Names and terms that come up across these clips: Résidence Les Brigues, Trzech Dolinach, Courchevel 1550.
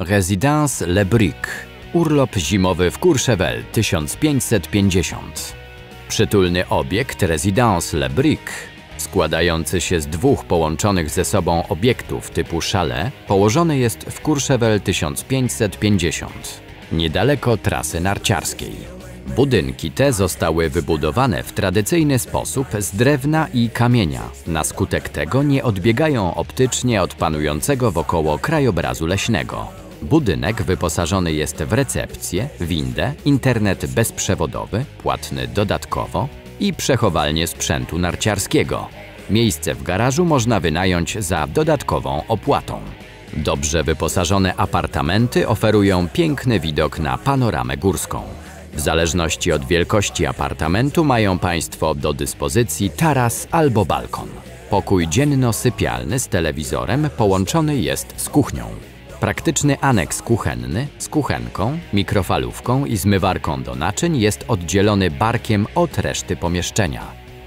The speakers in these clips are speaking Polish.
Résidence Les Brigues. Urlop zimowy w Courchevel 1550. Przytulny obiekt Résidence Les Brigues, składający się z dwóch połączonych ze sobą obiektów typu chalet, położony jest w Courchevel 1550, niedaleko trasy narciarskiej. Budynki te zostały wybudowane w tradycyjny sposób z drewna i kamienia. Na skutek tego nie odbiegają optycznie od panującego wokoło krajobrazu leśnego. Budynek wyposażony jest w recepcję, windę, internet bezprzewodowy, płatny dodatkowo, i przechowalnię sprzętu narciarskiego. Miejsce w garażu można wynająć za dodatkową opłatą. Dobrze wyposażone apartamenty oferują piękny widok na panoramę górską. W zależności od wielkości apartamentu mają Państwo do dyspozycji taras albo balkon. Pokój dzienno-sypialny z telewizorem połączony jest z kuchnią. Praktyczny aneks kuchenny z kuchenką, mikrofalówką i zmywarką do naczyń jest oddzielony barkiem od reszty pomieszczenia.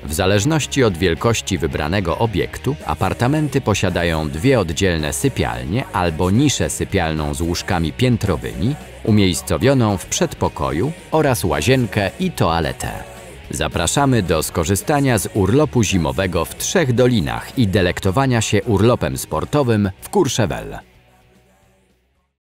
W zależności od wielkości wybranego obiektu, apartamenty posiadają dwie oddzielne sypialnie albo niszę sypialną z łóżkami piętrowymi, umiejscowioną w przedpokoju oraz łazienkę i toaletę. Zapraszamy do skorzystania z urlopu zimowego w Trzech Dolinach i delektowania się urlopem sportowym w Courchevel.